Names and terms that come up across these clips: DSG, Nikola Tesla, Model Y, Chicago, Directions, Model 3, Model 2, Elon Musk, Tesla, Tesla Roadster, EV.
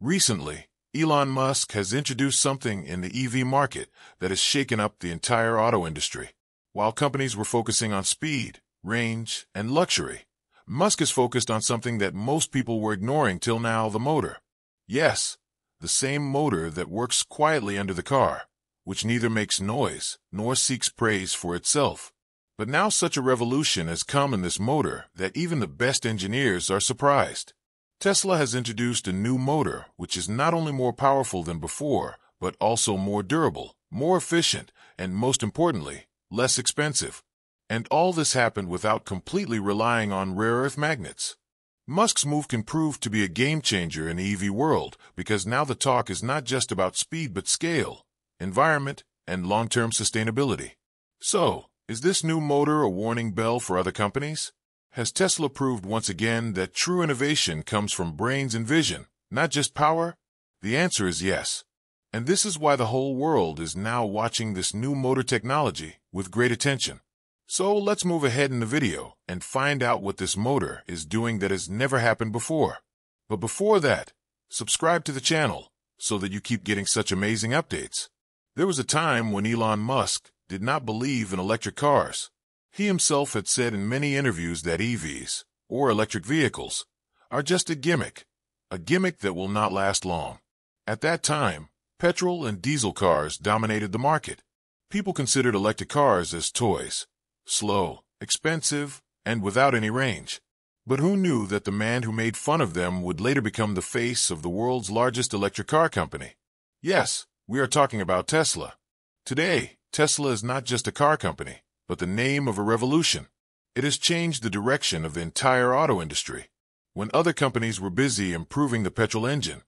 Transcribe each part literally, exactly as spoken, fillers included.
Recently, Elon Musk has introduced something in the E V market that has shaken up the entire auto industry. While companies were focusing on speed, range, and luxury, Musk is focused on something that most people were ignoring till now, the motor. Yes, the same motor that works quietly under the car, which neither makes noise nor seeks praise for itself. But now such a revolution has come in this motor that even the best engineers are surprised. Tesla has introduced a new motor which is not only more powerful than before, but also more durable, more efficient, and most importantly, less expensive. And all this happened without completely relying on rare earth magnets. Musk's move can prove to be a game changer in the E V world because now the talk is not just about speed but scale, environment, and long-term sustainability. So, is this new motor a warning bell for other companies? Has Tesla proved once again that true innovation comes from brains and vision, not just power? The answer is yes. And this is why the whole world is now watching this new motor technology with great attention. So let's move ahead in the video and find out what this motor is doing that has never happened before. But before that, subscribe to the channel so that you keep getting such amazing updates. There was a time when Elon Musk did not believe in electric cars. He himself had said in many interviews that E Vs, or electric vehicles, are just a gimmick, a gimmick that will not last long. At that time, petrol and diesel cars dominated the market. People considered electric cars as toys, slow, expensive, and without any range. But who knew that the man who made fun of them would later become the face of the world's largest electric car company? Yes, we are talking about Tesla. Today, Tesla is not just a car company, but the name of a revolution. It has changed the direction of the entire auto industry. When other companies were busy improving the petrol engine,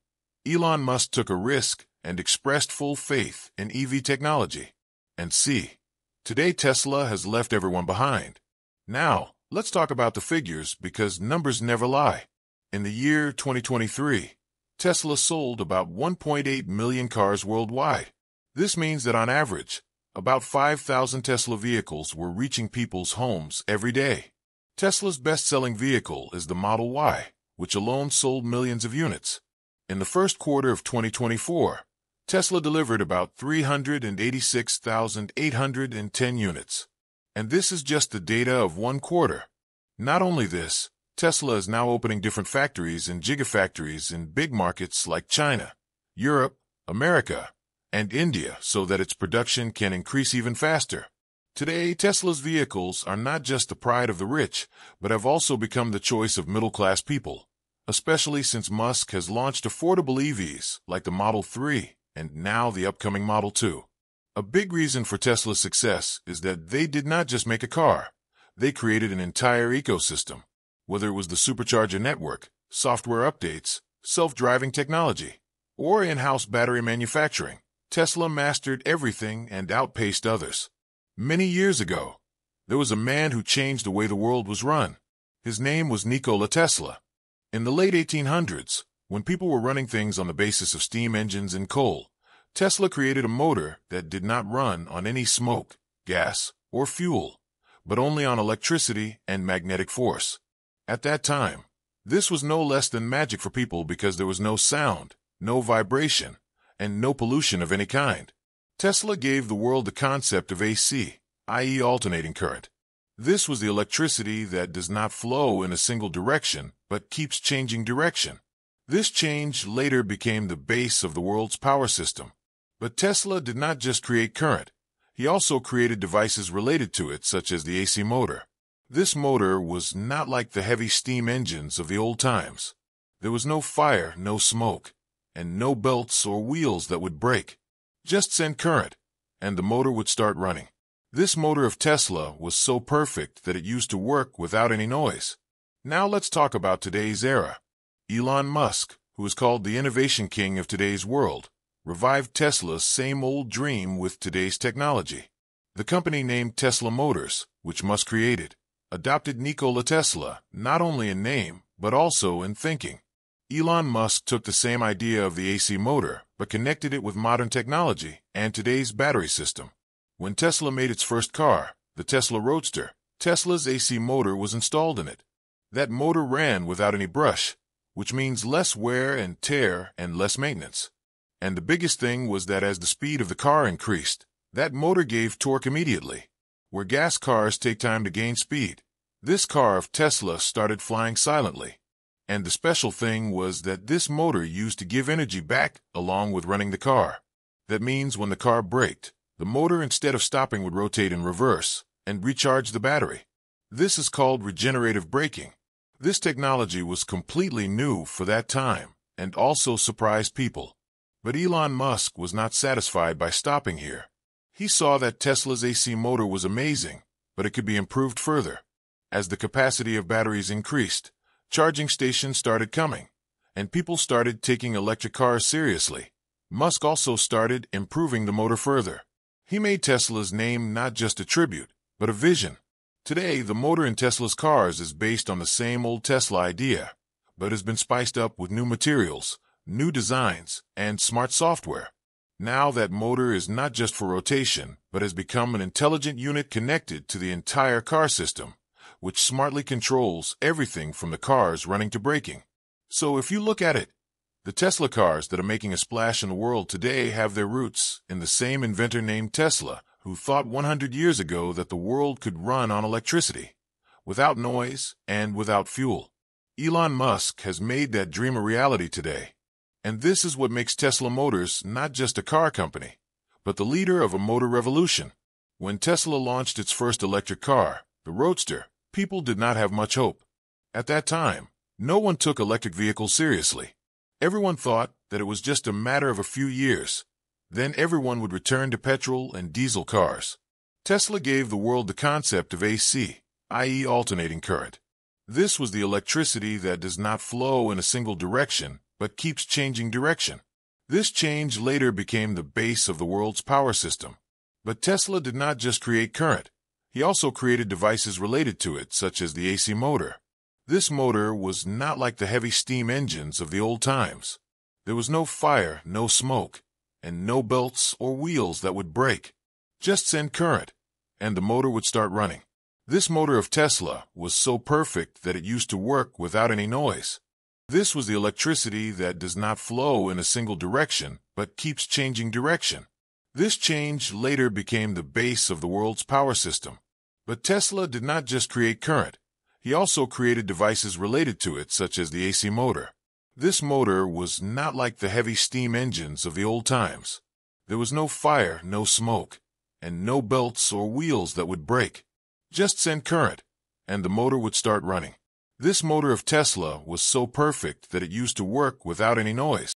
Elon Musk took a risk and expressed full faith in E V technology. And see, today Tesla has left everyone behind. Now, let's talk about the figures because numbers never lie. In the year twenty twenty-three, Tesla sold about one point eight million cars worldwide. This means that on average, about five thousand Tesla vehicles were reaching people's homes every day. Tesla's best-selling vehicle is the Model Y, which alone sold millions of units. In the first quarter of twenty twenty-four, Tesla delivered about three hundred eighty-six thousand eight hundred ten units. And this is just the data of one quarter. Not only this, Tesla is now opening different factories and gigafactories in big markets like China, Europe, America, and India so that its production can increase even faster. Today, Tesla's vehicles are not just the pride of the rich, but have also become the choice of middle-class people, especially since Musk has launched affordable E Vs like the Model three and now the upcoming Model two. A big reason for Tesla's success is that they did not just make a car. They created an entire ecosystem, whether it was the supercharger network, software updates, self-driving technology, or in-house battery manufacturing. Tesla mastered everything and outpaced others. Many years ago, there was a man who changed the way the world was run. His name was Nikola Tesla. In the late eighteen hundreds, when people were running things on the basis of steam engines and coal, Tesla created a motor that did not run on any smoke, gas, or fuel, but only on electricity and magnetic force. At that time, this was no less than magic for people because there was no sound, no vibration, and no pollution of any kind. Tesla gave the world the concept of A C, that is alternating current. This was the electricity that does not flow in a single direction, but keeps changing direction. This change later became the base of the world's power system. But Tesla did not just create current. He also created devices related to it, such as the A C motor. This motor was not like the heavy steam engines of the old times. There was no fire, no smoke, and no belts or wheels that would break. Just send current, and the motor would start running. This motor of Tesla was so perfect that it used to work without any noise. Now let's talk about today's era. Elon Musk, who is called the innovation king of today's world, revived Tesla's same old dream with today's technology. The company named Tesla Motors, which Musk created, adopted Nikola Tesla not only in name, but also in thinking. Elon Musk took the same idea of the A C motor, but connected it with modern technology and today's battery system. When Tesla made its first car, the Tesla Roadster, Tesla's A C motor was installed in it. That motor ran without any brush, which means less wear and tear and less maintenance. And the biggest thing was that as the speed of the car increased, that motor gave torque immediately. Where gas cars take time to gain speed, this car of Tesla started flying silently. And the special thing was that this motor used to give energy back along with running the car. That means when the car braked, the motor instead of stopping would rotate in reverse and recharge the battery. This is called regenerative braking. This technology was completely new for that time and also surprised people. But Elon Musk was not satisfied by stopping here. He saw that Tesla's A C motor was amazing, but it could be improved further. As the capacity of batteries increased, charging stations started coming, and people started taking electric cars seriously. Musk also started improving the motor further. He made Tesla's name not just a tribute, but a vision. Today, the motor in Tesla's cars is based on the same old Tesla idea, but has been spiced up with new materials, new designs, and smart software. Now that motor is not just for rotation, but has become an intelligent unit connected to the entire car system, which smartly controls everything from the cars running to braking. So if you look at it, the Tesla cars that are making a splash in the world today have their roots in the same inventor named Tesla, who thought one hundred years ago that the world could run on electricity, without noise and without fuel. Elon Musk has made that dream a reality today. And this is what makes Tesla Motors not just a car company, but the leader of a motor revolution. When Tesla launched its first electric car, the Roadster, people did not have much hope. At that time, no one took electric vehicles seriously. Everyone thought that it was just a matter of a few years. Then everyone would return to petrol and diesel cars. Tesla gave the world the concept of A C, that is alternating current. This was the electricity that does not flow in a single direction, but keeps changing direction. This change later became the base of the world's power system. But Tesla did not just create current. He also created devices related to it, such as the A C motor. This motor was not like the heavy steam engines of the old times. There was no fire, no smoke, and no belts or wheels that would break. Just send current, and the motor would start running. This motor of Tesla was so perfect that it used to work without any noise. This was the electricity that does not flow in a single direction, but keeps changing direction. This change later became the base of the world's power system. But Tesla did not just create current. He also created devices related to it, such as the A C motor. This motor was not like the heavy steam engines of the old times. There was no fire, no smoke, and no belts or wheels that would break. Just send current, and the motor would start running. This motor of Tesla was so perfect that it used to work without any noise.